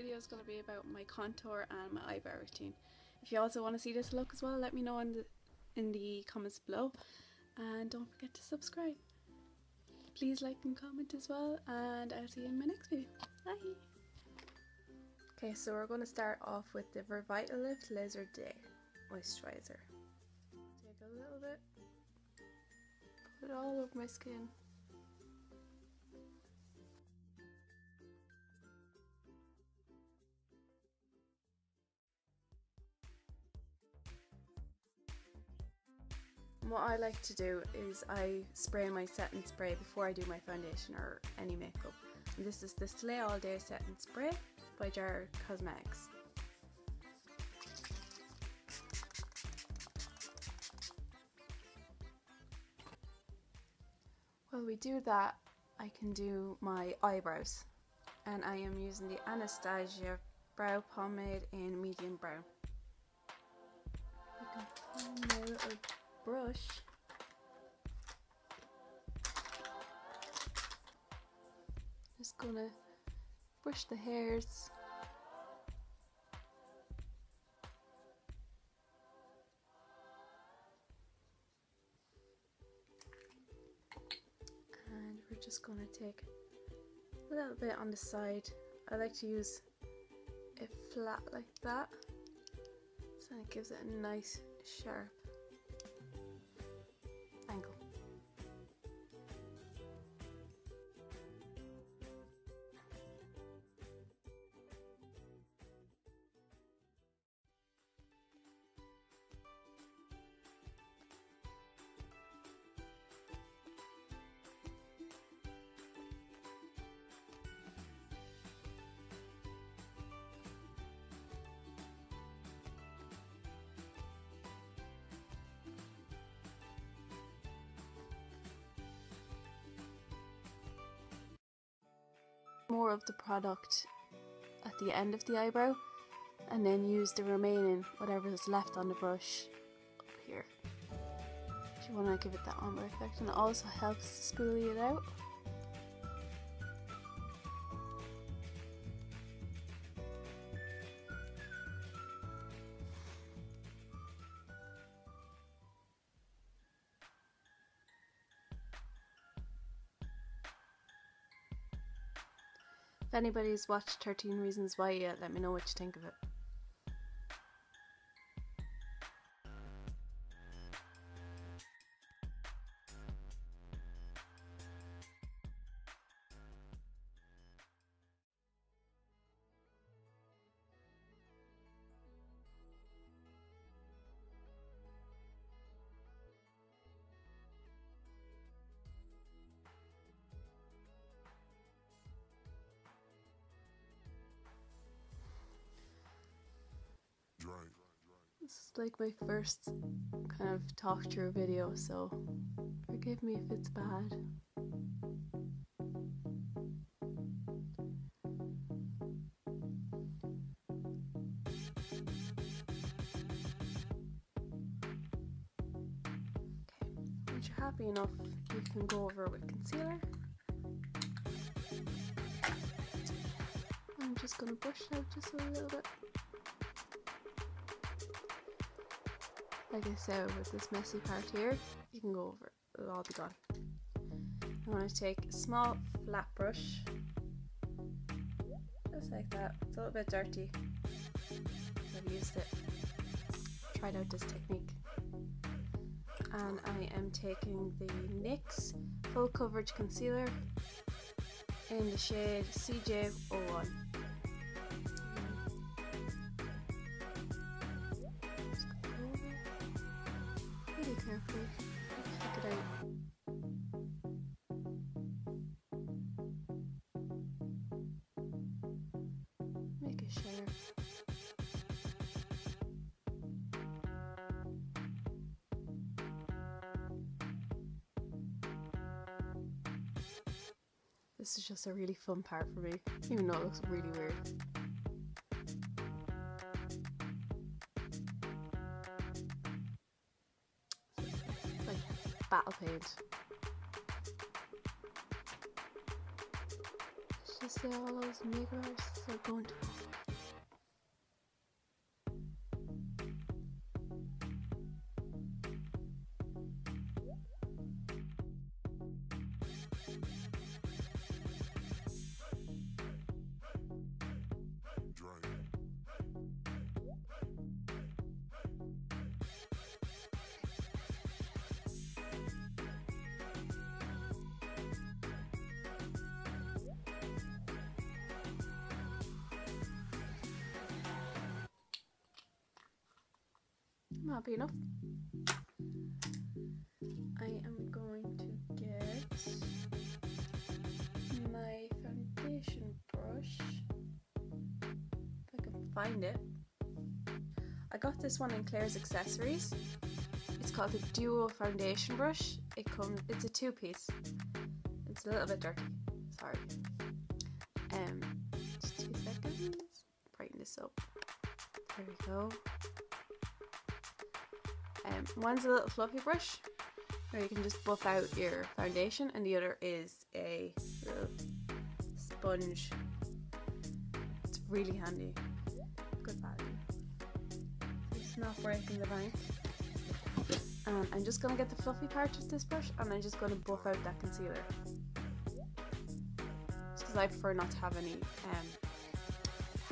video is going to be about my contour and my eyebrow routine. If you also want to see this look as well, let me know in the comments below, and don't forget to subscribe. Please like and comment as well, and I'll see you in my next video. Bye! Okay, so we're going to start off with the Revitalift Laser Day Moisturizer. Take a little bit, put it all over my skin. What I like to do is I spray my setting spray before I do my foundation or any makeup. And this is the Slay All Day Setting Spray by Jar Cosmetics. While we do that, I can do my eyebrows, and I am using the Anastasia Brow Pomade in medium brown. I can pull my little brush. Just gonna brush the hairs. And we're just gonna take a little bit on the side. I like to use it flat like that, so it gives it a nice sharp angle. More of the product at the end of the eyebrow, and then use the remaining, whatever is left on the brush, up here. If you want to give it that ombre effect, and it also helps spoolie it out. If anybody's watched 13 Reasons Why yet, let me know what you think of it. This is like my first kind of talk through video, so forgive me if it's bad. Okay, once you're happy enough, you can go over with concealer. I'm just going to brush it out just a little bit. Like I said, with this messy part here, you can go over, it'll all be gone. I want to take a small flat brush, just like that. It's a little bit dirty, I've used it, tried out this technique. And I am taking the NYX Full Coverage Concealer in the shade CJ01. Carefully, check it out. Make a shimmer. This is just a really fun part for me, even though it looks really weird. Battle paint. It's just all those mirrors are going to I'm happy enough. I am going to get my foundation brush, if I can find it. I got this one in Claire's accessories. It's called the Duo Foundation Brush. It's a two-piece. It's a little bit dirty, sorry. Just 2 seconds. Brighten this up. There we go. One's a little fluffy brush where you can just buff out your foundation, and the other is a little sponge. It's really handy. Good value. It's not breaking the bank. And I'm just going to get the fluffy part with this brush, and I'm just going to buff out that concealer. Just because I prefer not to have any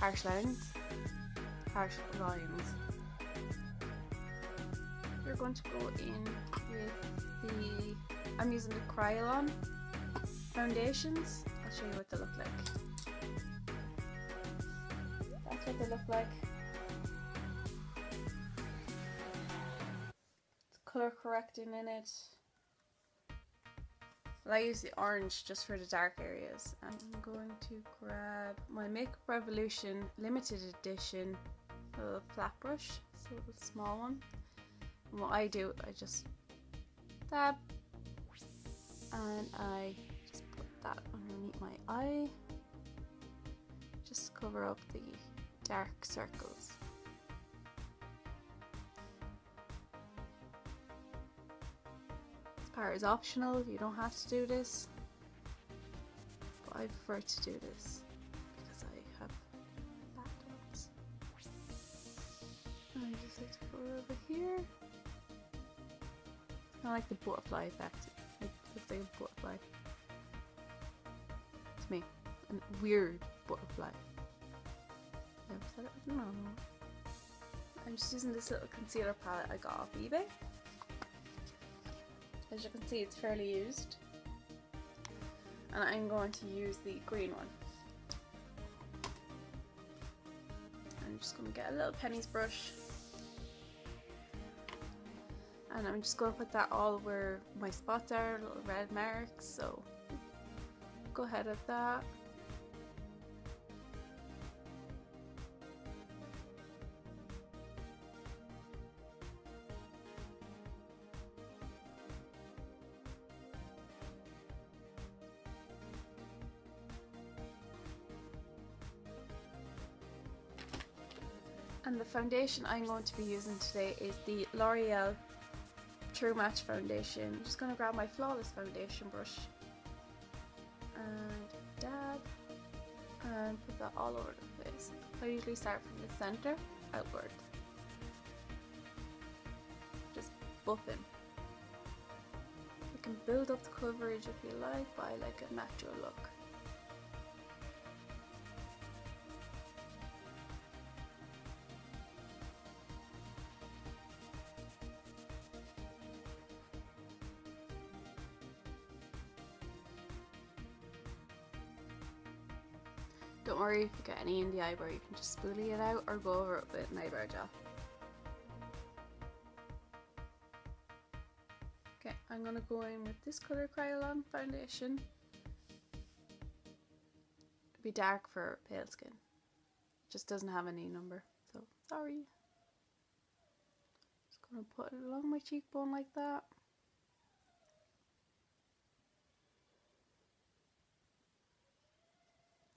harsh lines, harsh lines. We're going to go in with the... I'm using the Kryolan foundations. I'll show you what they look like. That's what they look like. Color correcting in it. Well, I use the orange just for the dark areas. I'm going to grab my Makeup Revolution limited edition little flat brush. It's a little small one. And what I do, I just dab and I just put that underneath my eye, just cover up the dark circles. This part is optional, you don't have to do this, but I prefer to do this because I have bad ones. I just like to go over here. I like the butterfly effect. It's like a butterfly. It's me, a weird butterfly. Never said it was normal. I'm just using this little concealer palette I got off eBay. As you can see, it's fairly used, and I'm going to use the green one. I'm just going to get a little pennies brush, and I'm just going to put that all where my spots are, little red marks, so go ahead with that. And the foundation I'm going to be using today is the L'Oreal True Match Foundation. I'm just going to grab my Flawless Foundation brush and dab and put that all over the place. I usually start from the center outward. Just buffing. You can build up the coverage if you like, but I like a natural look. Don't worry if you get any in the eyebrow, you can just spoolie it out or go over it with an eyebrow gel. Okay, I'm going to go in with this colour Kryolan foundation. It'll be dark for pale skin. It just doesn't have any number, so sorry. Just going to put it along my cheekbone like that.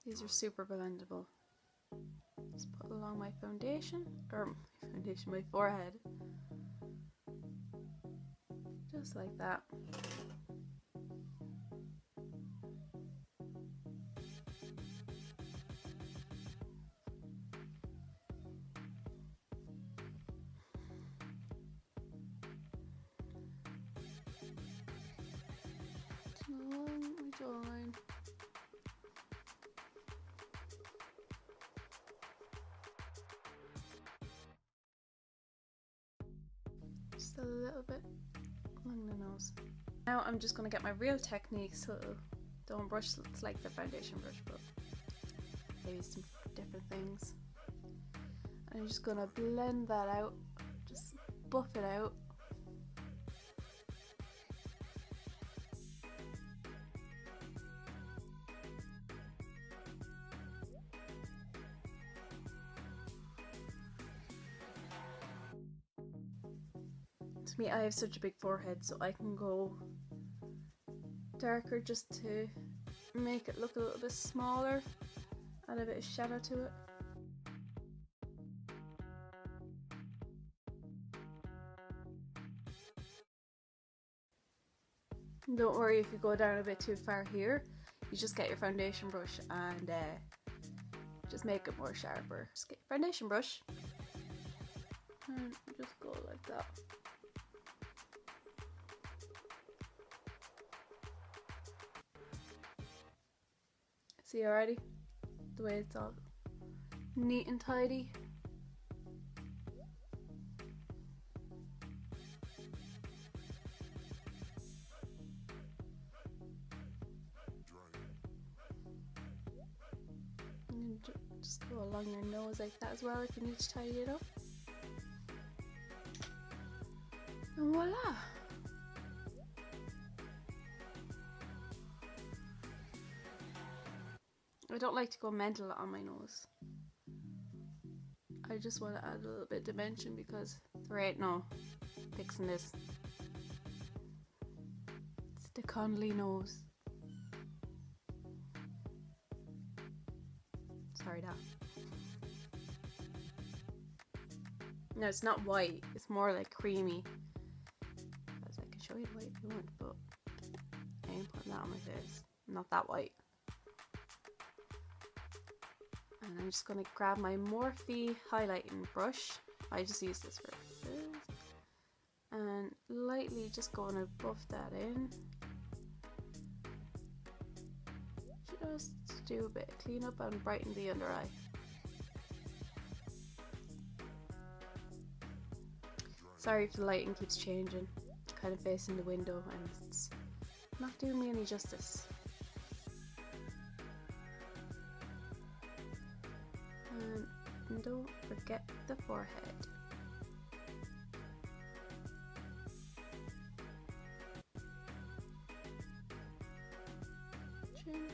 These are super blendable. Just put along my foundation, my forehead. Just like that. Along my jawline. Just a little bit along the nose. Now I'm just going to get my Real Techniques little dome brush. It's like the foundation brush, but they use some different things. And I'm just going to blend that out. Just buff it out. To me, I have such a big forehead, so I can go darker just to make it look a little bit smaller, add a bit of shadow to it. Don't worry if you go down a bit too far here, you just get your foundation brush and just make it more sharper. Just get your foundation brush and just go like that. See already? The way it's all neat and tidy. And just go along your nose like that as well if you need to tidy it up. And voila! I don't like to go mental on my nose. I just want to add a little bit of dimension because there ain't no fixing this. It's the Connolly nose. Sorry, Dad. No, it's not white. It's more like creamy. Because I can show you the white if you want, but I ain't putting that on my face. I'm not that white. And I'm just going to grab my Morphe highlighting brush. I just use this for this. And lightly just going to buff that in. Just do a bit of cleanup and brighten the under eye. Sorry if the lighting keeps changing. I'm kind of facing the window and it's not doing me any justice. And don't forget the forehead. Chin.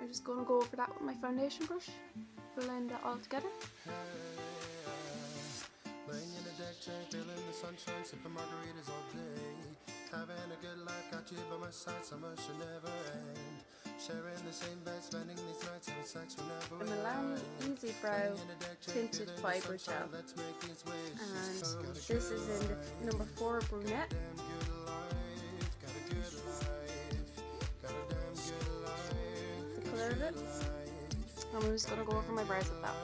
I'm just going to go over that with my foundation brush, blend it all together. Laying in the deck chair, feeling the sunshine, sipping margaritas all day. Having a good life, got you by my side, summer should never end. Sharing the same bed, spending these nights, having sex whenever we are. The Milani Easy Brow Tinted Fiber Gel. And this is in the number 4 brunette. It. I'm just gonna go over my brows with that.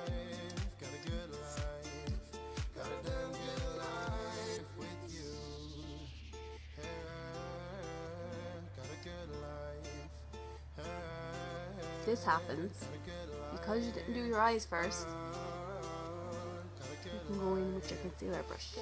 This happens because you didn't do your eyes first. You can go in with your concealer brush.